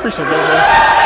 Appreciate that, man.